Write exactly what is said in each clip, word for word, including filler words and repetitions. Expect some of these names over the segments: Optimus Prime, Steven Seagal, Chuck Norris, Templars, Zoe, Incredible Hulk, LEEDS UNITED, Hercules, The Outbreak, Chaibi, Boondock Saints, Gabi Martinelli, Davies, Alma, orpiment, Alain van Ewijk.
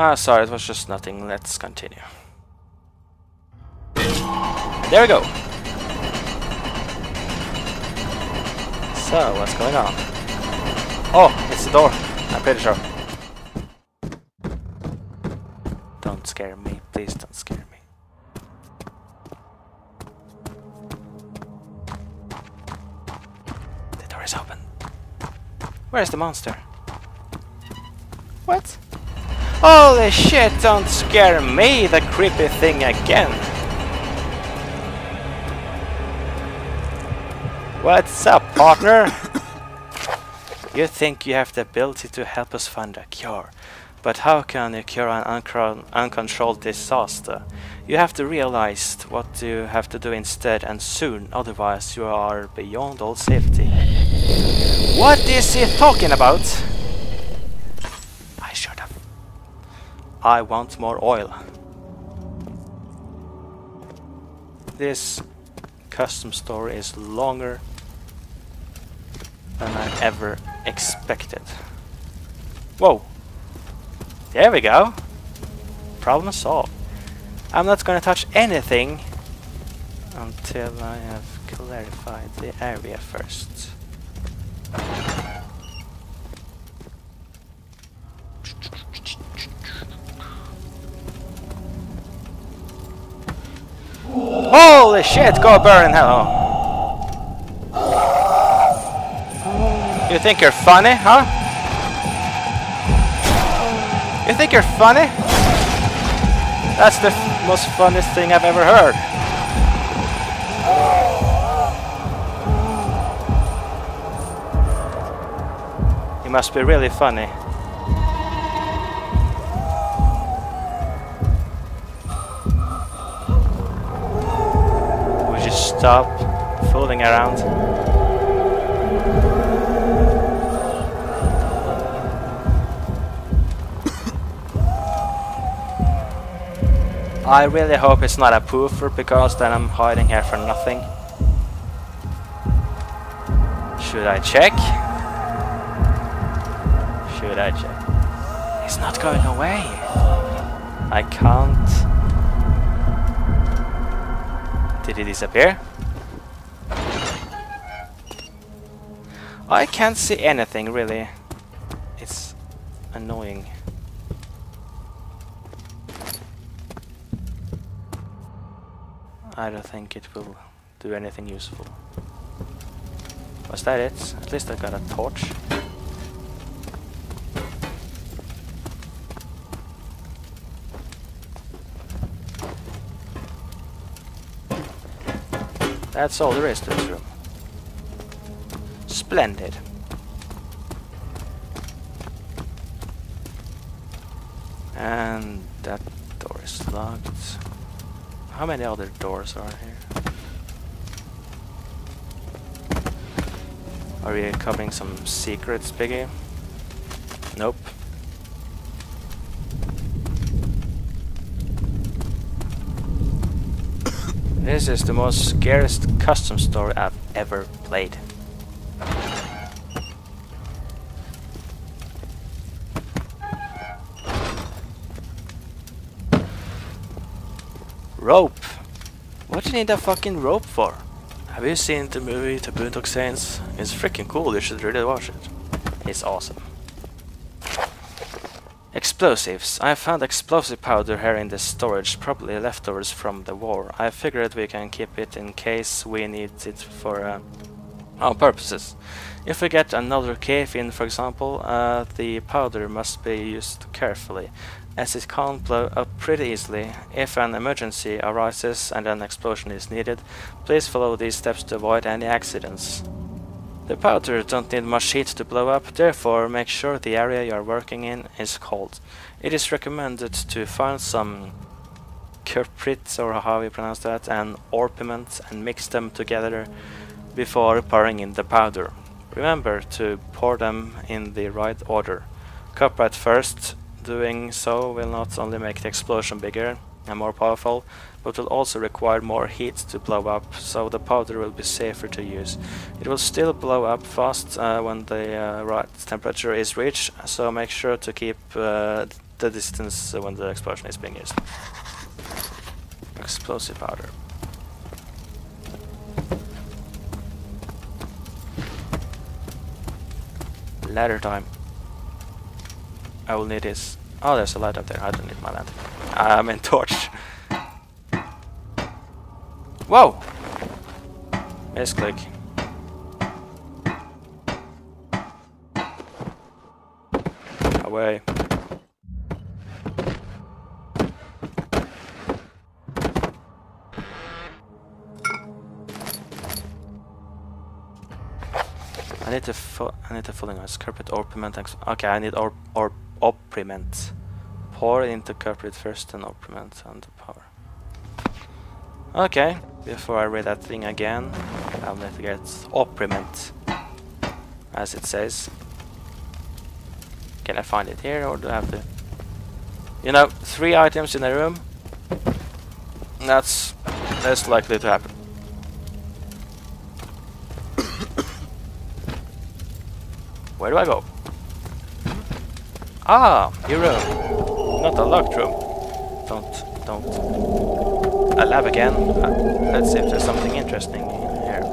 Ah, sorry, it was just nothing. Let's continue. There we go. So, what's going on? Oh, it's the door. I'm pretty sure. Don't scare me. Please don't scare me. The door is open. Where's the monster? What? Holy shit, don't scare me, the creepy thing again. What's up, partner? You think you have the ability to help us find a cure. But how can you cure an uncon uncontrolled disaster? You have to realize what you have to do instead, and soon, otherwise you are beyond all safety. What is he talking about? I should have. I want more oil. This custom store is longer than I ever expected. Whoa! There we go. Problem solved. I'm not gonna touch anything until I have clarified the area first. Holy shit, go burn hello. You think you're funny, huh? You think you're funny? That's the most funniest thing I've ever heard. You must be really funny. Would you stop fooling around? I really hope it's not a poofer, because then I'm hiding here for nothing. Should I check? Should I check? It's not going away. I can't. Did it disappear? I can't see anything really. It's annoying. I don't think it will do anything useful. Was that it? At least I got a torch. That's all there is to this room. Splendid. And that door is locked. How many other doors are here? Are we covering some secrets, Biggie? Nope. This is the most scariest custom story I've ever played. Rope. What do you need a fucking rope for? Have you seen the movie The Boondock Saints? It's freaking cool, you should really watch it. It's awesome. Explosives. I found explosive powder here in the storage, probably leftovers from the war. I figured we can keep it in case we need it for uh, our purposes. If we get another cave in, for example, uh, the powder must be used carefully, as it can't blow up pretty easily. If an emergency arises and an explosion is needed, please follow these steps to avoid any accidents. The powder don't need much heat to blow up, therefore make sure the area you are working in is cold. It is recommended to find some cuprits, or how you pronounce that, and orpiment, and mix them together before pouring in the powder. Remember to pour them in the right order. Copper at first. Doing so will not only make the explosion bigger and more powerful, but will also require more heat to blow up, so the powder will be safer to use. It will still blow up fast uh, when the uh, right temperature is reached, so make sure to keep uh, the distance when the explosion is being used. Explosive powder. Ladder time. I will need this. Oh, there's a light up there. I don't need my ladder. I meant torch. Whoa! Misclick. Away. I need to fo I need to fill in my carpet orpiment. Okay, I need or or opriment. Pour into carpet first and opriment and the power. Okay, before I read that thing again, I'll need to get opriment, as it says. Can I find it here, or do I have to? You know, three items in a room. That's less likely to happen. Where do I go? Ah, your room. Not a locked room. Don't, don't. A lab again. Uh, let's see if there's something interesting in here.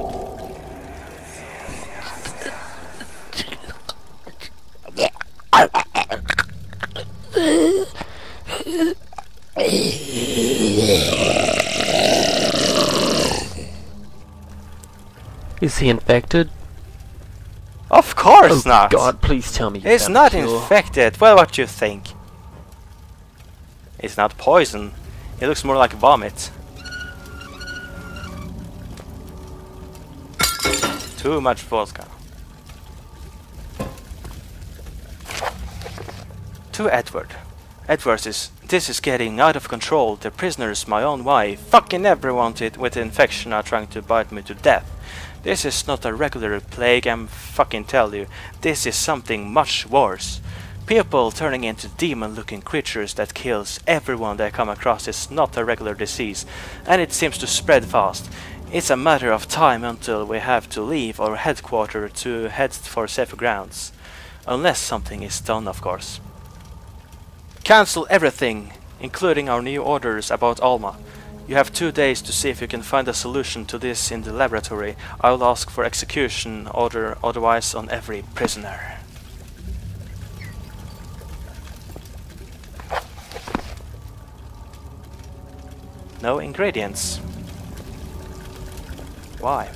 Is he infected? Of course oh not! God, please tell me. It's not cure. Infected. Well, what do you think? It's not poison. It looks more like vomit. Too much vodka. To Edward. Edward is... This is getting out of control. The prisoners, my own wife, fucking everyone with infection are trying to bite me to death. This is not a regular plague, I'm fucking tell you. This is something much worse. People turning into demon-looking creatures that kills everyone they come across is not a regular disease, and it seems to spread fast. It's a matter of time until we have to leave our headquarters to head for safer grounds. Unless something is done, of course. Cancel everything, including our new orders about Alma. You have two days to see if you can find a solution to this in the laboratory. I will ask for execution order otherwise on every prisoner. No ingredients. Why?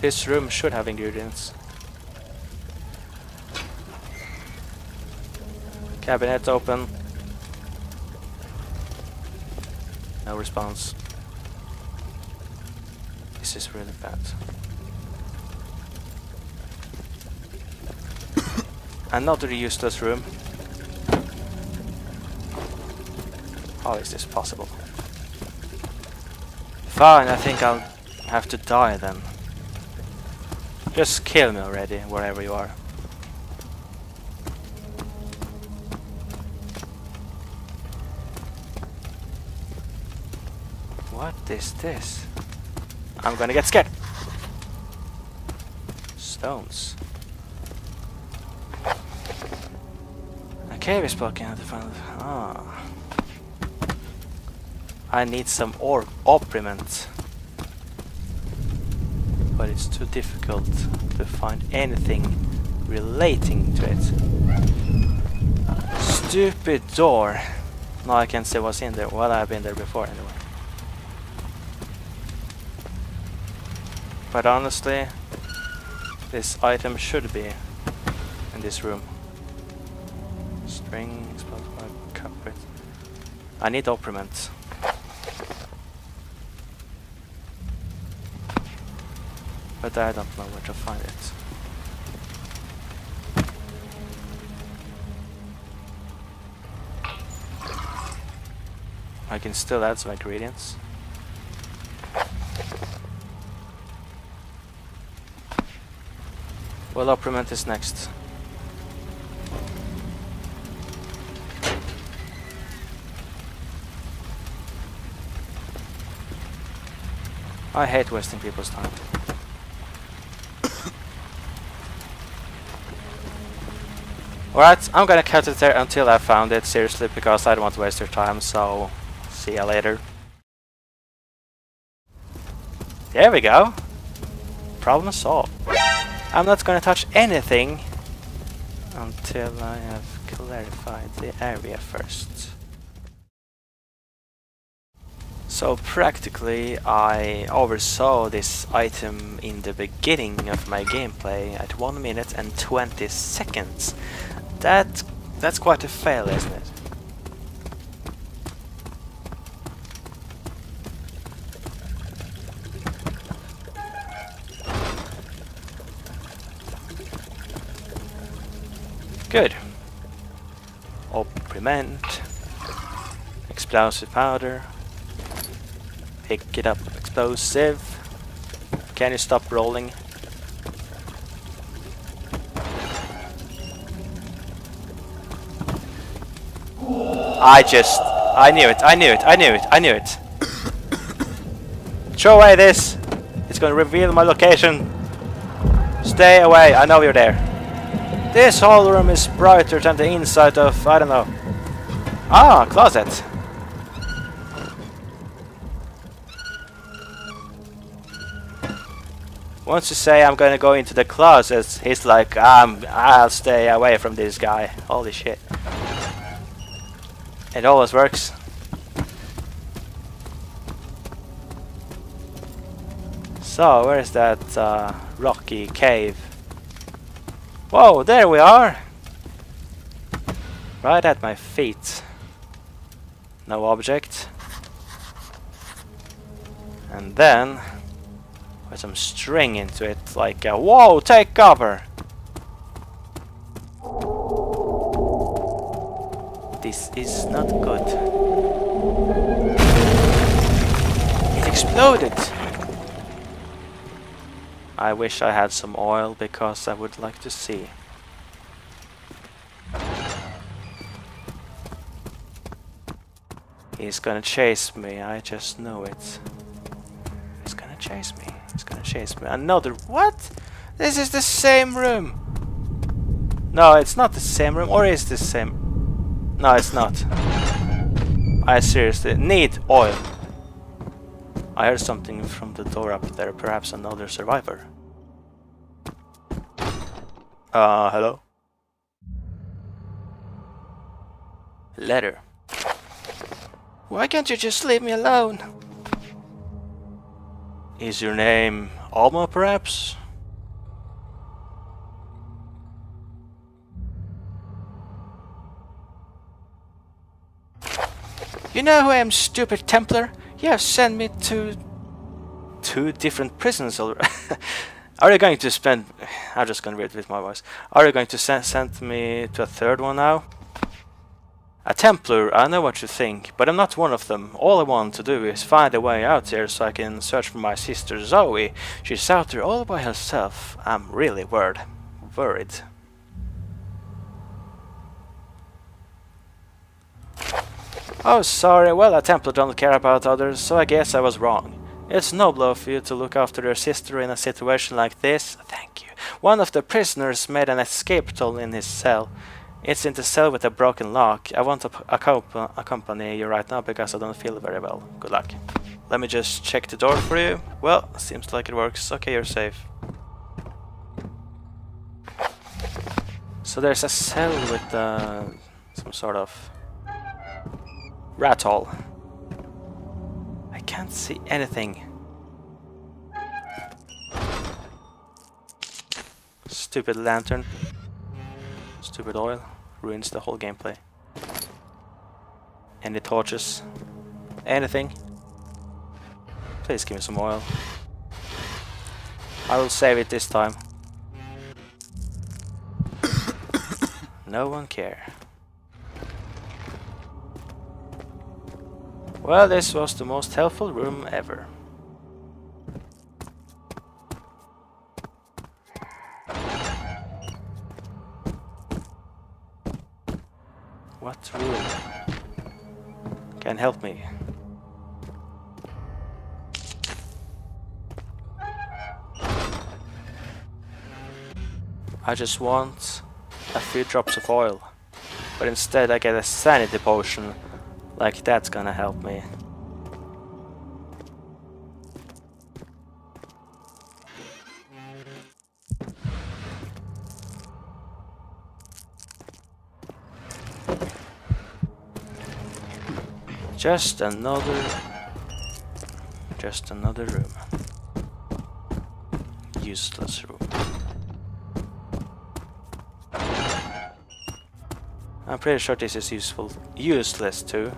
This room should have ingredients. Cabinet open. No response. This is really bad. Another useless room. How is this possible? Fine, I think I'll have to die then. Just kill me already, wherever you are. What is this? I'm gonna get scared! Stones. A cave is blocking at the front of... Ah. I need some or opriment, but it's too difficult to find anything relating to it. Stupid door! Now I can see what's in there. Well, I've been there before anyway. But honestly, this item should be in this room. String, explosive pipe, carpet. I need opriment. But I don't know where to find it. I can still add some ingredients. Well, opriment is next. I hate wasting people's time. Alright, I'm gonna cut it there until I found it, seriously, because I don't want to waste your time, so see ya later. There we go. Problem solved. I'm not gonna touch anything until I have clarified the area first. So practically I oversaw this item in the beginning of my gameplay at one minute and twenty seconds. That, that's quite a fail, isn't it? Good. Operament. Explosive powder. Pick it up. Explosive. Can you stop rolling? I just... I knew it, I knew it, I knew it, I knew it. Throw away this. It's gonna reveal my location. Stay away, I know you're there. This whole room is brighter than the inside of... I don't know. Ah, closet. Once you say I'm gonna go into the closet, he's like, um, I'll stay away from this guy. Holy shit. It always works. So, where is that uh, rocky cave? Whoa, there we are! Right at my feet. No object. And then, put some string into it, like a, whoa, take cover! This is not good. It exploded! I wish I had some oil because I would like to see. He's gonna chase me, I just know it. He's gonna chase me, he's gonna chase me. Another... what? This is the same room! No, it's not the same room, or is this same... no, it's not. I seriously need oil. I heard something from the door up there. Perhaps another survivor. Uh, hello? Letter. Why can't you just leave me alone? Is your name Alma, perhaps? You know who I am, stupid Templar? You have sent me to two different prisons already. Are you going to spend... I'm just going to read it with my voice. Are you going to sen send me to a third one now? A Templar, I know what you think, but I'm not one of them. All I want to do is find a way out here so I can search for my sister Zoe. She's out there all by herself. I'm really worried. Worried. Oh, sorry, well, a Templar don't care about others, so I guess I was wrong. It's noble of you to look after your sister in a situation like this. Thank you. One of the prisoners made an escape tunnel in his cell. It's in the cell with a broken lock. I want to accomp accompany you right now because I don't feel very well. Good luck. Let me just check the door for you. Well, seems like it works. Okay, you're safe. So there's a cell with uh, some sort of... rat hole. I can't see anything. Stupid lantern. Stupid oil. Ruins the whole gameplay. Any torches? Anything? Please give me some oil. I will save it this time. No one cares. Well, this was the most helpful room ever. What room can help me? I just want a few drops of oil, but instead I get a sanity potion. Like, that's gonna help me. Just another, just another room. Useless room. I'm pretty sure this is useful, useless too.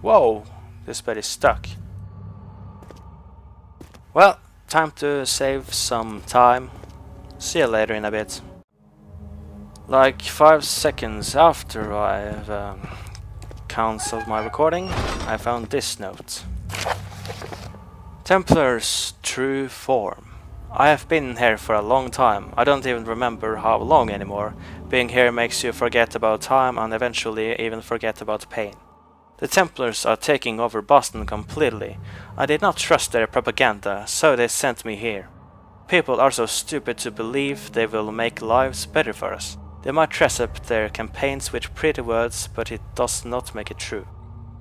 Whoa, this bed is stuck. Well, time to save some time. See you later in a bit. Like five seconds after I've um, cancelled my recording, I found this note. Templars' true form. I have been here for a long time. I don't even remember how long anymore. Being here makes you forget about time and eventually even forget about pain. The Templars are taking over Boston completely. I did not trust their propaganda, so they sent me here. People are so stupid to believe they will make lives better for us. They might dress up their campaigns with pretty words, but it does not make it true.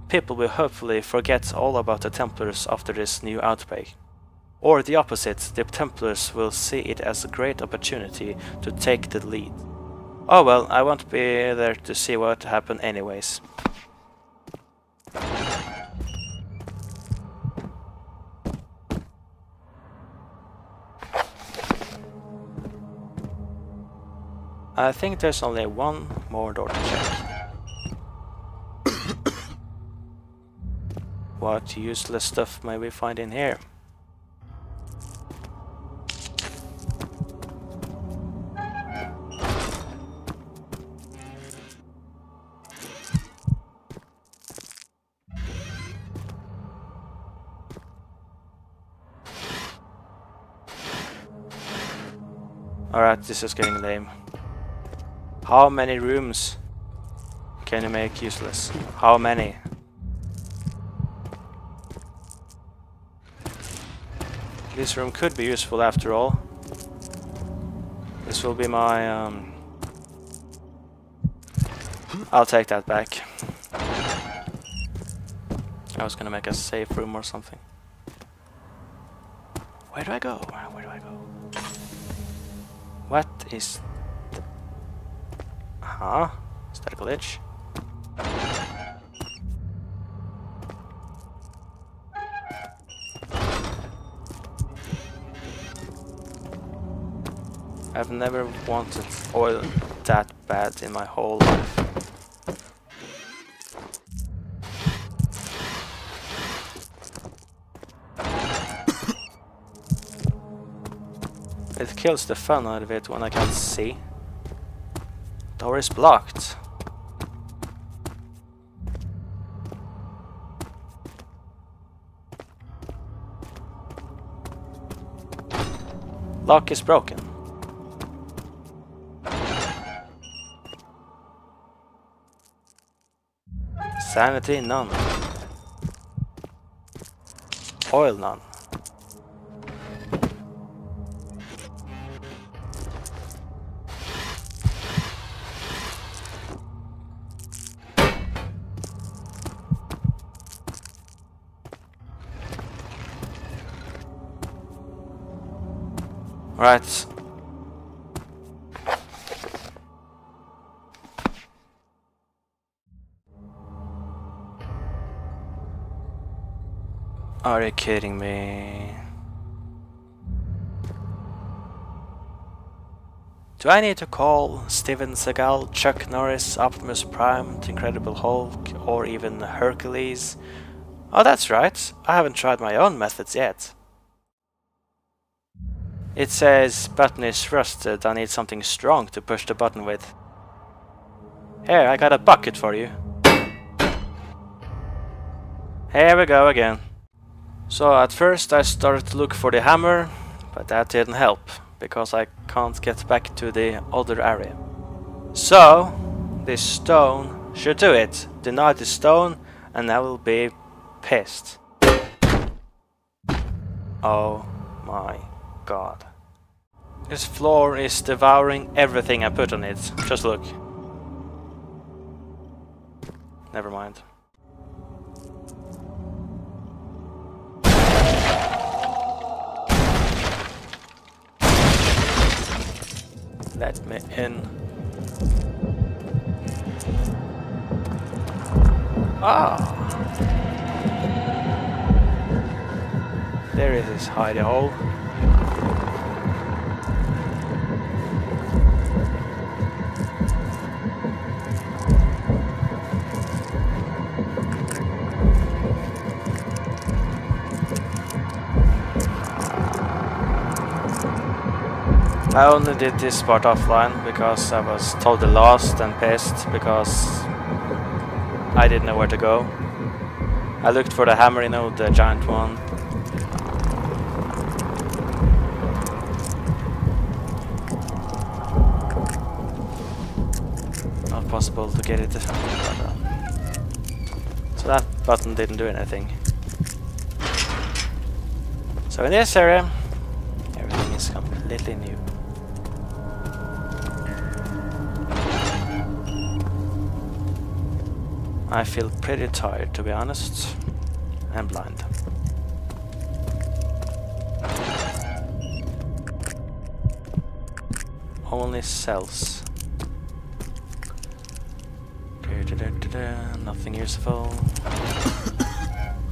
People will hopefully forget all about the Templars after this new outbreak. Or the opposite, the Templars will see it as a great opportunity to take the lead. Oh well, I won't be there to see what happens anyways. I think there's only one more door to check. What useless stuff may we find in here? Alright, this is getting lame. How many rooms can you make useless? How many? This room could be useful after all. This will be my... Um, I'll take that back. I was gonna make a safe room or something. Where do I go? Where do I go? What is... Huh? Is that a glitch? I've never wanted oil that bad in my whole life. It kills the fun out of it when I can't see. Door is blocked. Lock is broken. Sanity none. Oil none. Right. Are you kidding me? Do I need to call Steven Seagal, Chuck Norris, Optimus Prime, the Incredible Hulk, or even Hercules? Oh, that's right. I haven't tried my own methods yet. It says button is rusted, I need something strong to push the button with. Here, I got a bucket for you. Here we go again. So at first I started to look for the hammer, But that didn't help, because I can't get back to the other area. So, this stone should do it. Deny the stone and I will be pissed. Oh my god. This floor is devouring everything I put on it. Just look. Never mind. Let me in. Ah! There is this hidey hole. I only did this part offline because I was totally lost and pissed because I didn't know where to go. I looked for the hammer, you know, the giant one. Not possible to get it. So that button didn't do anything. So in this area, everything is completely new. I feel pretty tired, to be honest, and blind. Only cells. Nothing useful.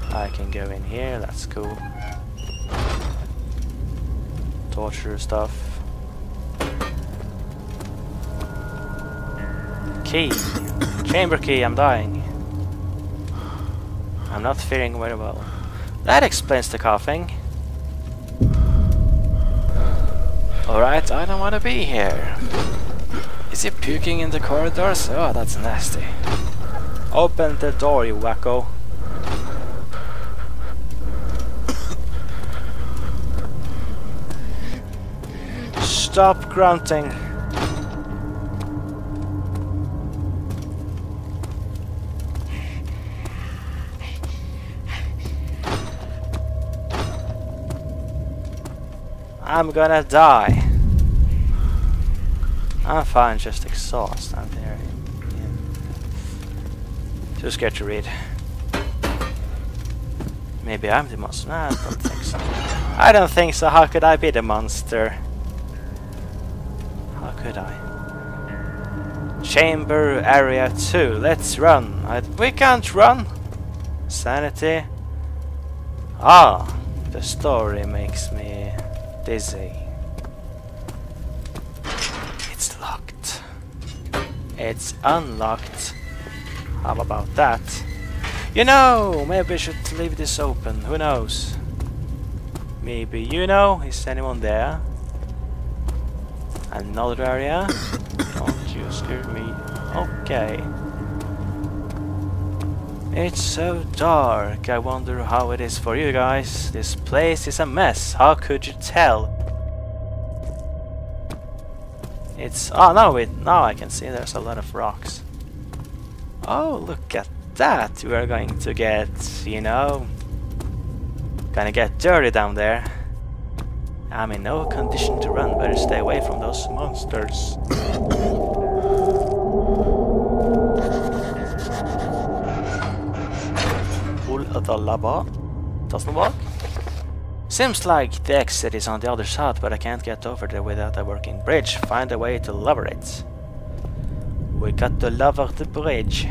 I can go in here, that's cool. Torture stuff. Key. Chamber key, I'm dying. I'm not feeling very well. That explains the coughing. Alright, I don't want to be here. Is he puking in the corridors? Oh, that's nasty. Open the door, you wacko. Stop grunting. I'm gonna die. I'm fine, just exhaust. I'm there. Yeah. Too scared to read. Maybe I'm the monster. No, I don't think so. I don't think so. How could I be the monster? How could I? Chamber area two. Let's run. I, we can't run. Sanity. Ah, the story makes me dizzy. It's locked. It's unlocked. How about that? You know, maybe I should leave this open. Who knows? Maybe you know. Is anyone there? Another area? Don't you scare me. Okay. It's so dark, I wonder how it is for you guys. This place is a mess, how could you tell? It's... oh no, it, now I can see there's a lot of rocks. Oh, look at that! We're going to get, you know... gonna get dirty down there. I'm in no condition to run, better stay away from those monsters. The lava doesn't work. Seems like the exit is on the other side, but I can't get over there without a working bridge. Find a way to lower it. We got to lower the bridge.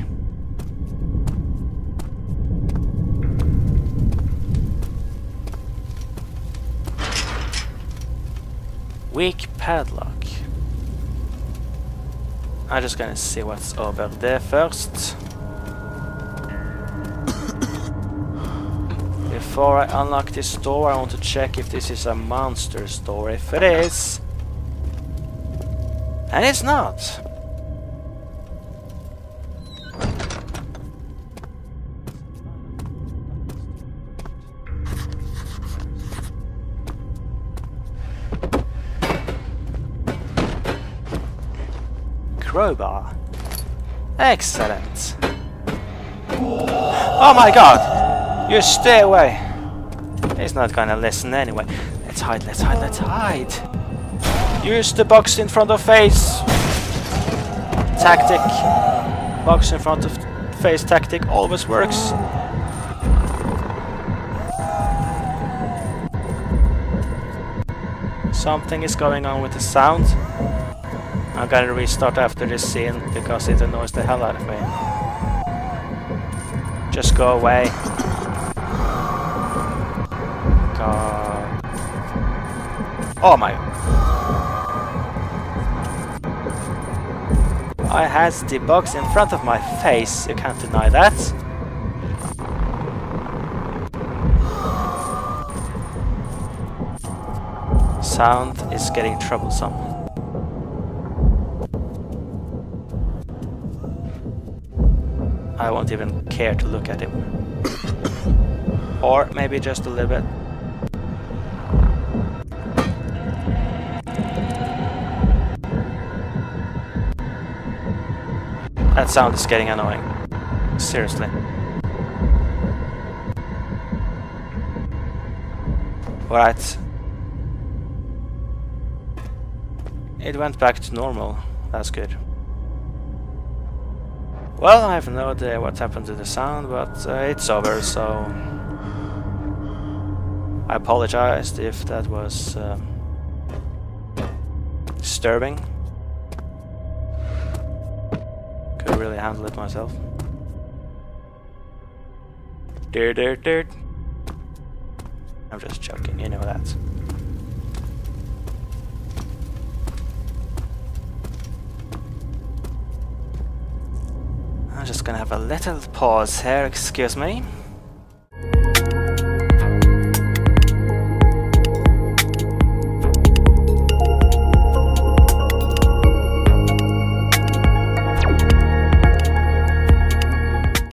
Weak padlock. I'm just gonna see what's over there first. Before I unlock this door, I want to check if this is a monster store. If it is... and it's not! crowbar. Excellent. Oh my god! You stay away! He's not gonna listen anyway. Let's hide, let's hide, let's hide! Use the box in front of face tactic. Box in front of face tactic always works. Something is going on with the sound. I'm gonna restart after this scene because it annoys the hell out of me. Just go away. God. Oh my. I had the box in front of my face, you can't deny that. Sound is getting troublesome. I won't even care to look at him. Or maybe just a little bit. That sound is getting annoying. Seriously. Alright. It went back to normal. That's good. Well, I have no idea what happened to the sound, but uh, it's over, so... I apologized if that was... Uh, disturbing. Could really handle it myself. Dirt, dirt, dirt. I'm just joking, you know that. I'm just gonna have a little pause here, excuse me.